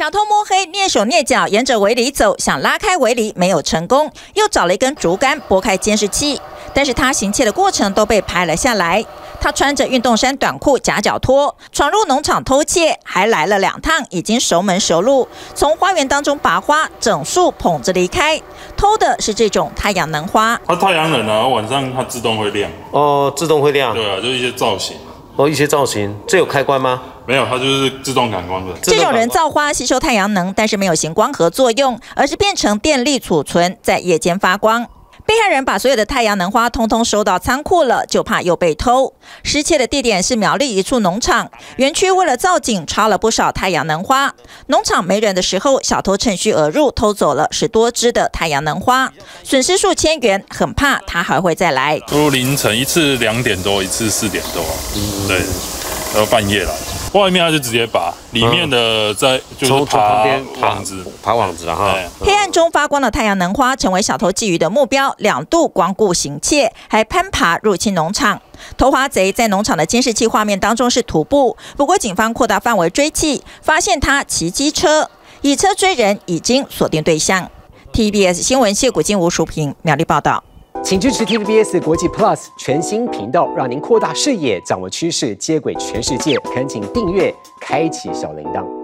小偷摸黑、蹑手蹑脚，沿着围篱走，想拉开围篱没有成功，又找了一根竹竿拨开监视器，但是他行窃的过程都被拍了下来。他穿着运动衫、短裤、夹脚拖，闯入农场偷窃，还来了2趟，已经熟门熟路。从花园当中拔花，整束捧着离开。偷的是这种太阳能花，它太阳能啊，晚上它自动会亮。哦，自动会亮。对啊，就是一些造型。 哦，一些造型，这有开关吗？没有，它就是自动感光的。这种人造花吸收太阳能，但是没有行光合作用，而是变成电力储存，在夜间发光。被害人把所有的太阳能花通通收到仓库了，就怕又被偷。失窃的地点是苗栗一处农场，园区为了造景插了不少太阳能花。农场没人的时候，小偷趁虚而入，偷走了10多只的太阳能花，损失数千元，很怕他还会再来。都凌晨一次2点多，一次4点多，对，然后半夜来。 外面他就直接拔，里面的在就是爬网子了哈。黑暗中发光的太阳能花成为小偷觊觎的目标，2度光顾行窃，还攀爬入侵农场。偷花贼在农场的监视器画面当中是徒步，不过警方扩大范围追缉，发现他骑机车，以车追人，已经锁定对象。TVBS 新闻谢古金、吴淑萍苗栗报道。 请支持 TVBS 国际 Plus 全新频道，让您扩大视野，掌握趋势，接轨全世界。恳请订阅，开启小铃铛。